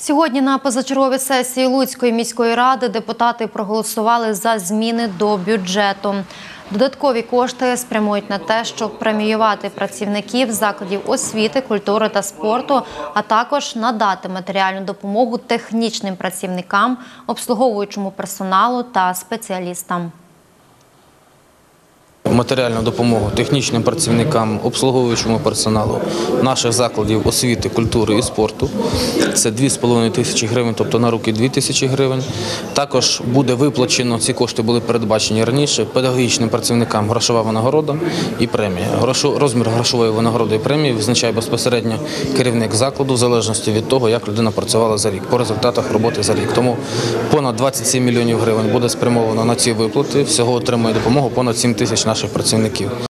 Сьогодні на позачерговій сесії Луцької міської ради депутати проголосували за зміни до бюджету. Додаткові кошти спрямують на те, щоб преміювати працівників закладів освіти, культури та спорту, а також надати матеріальну допомогу технічним працівникам, обслуговуючому персоналу та спеціалістам. Матеріальну допомогу технічним працівникам, обслуговуючому персоналу наших закладів освіти, культури і спорту. Це 2,5 тисячі гривень, тобто на руки 2 тисячі гривень. Також буде виплачено, ці кошти були передбачені раніше, педагогічним працівникам грошова винагорода і премія. Розмір грошової винагороди і премії визначає безпосередньо керівник закладу в залежності від того, як людина працювала за рік, по результатах роботи за рік. Тому понад 27 мільйонів гривень буде спрямовано на ці виплати, всього отримує допомогу понад 7 тисяч наших працівників.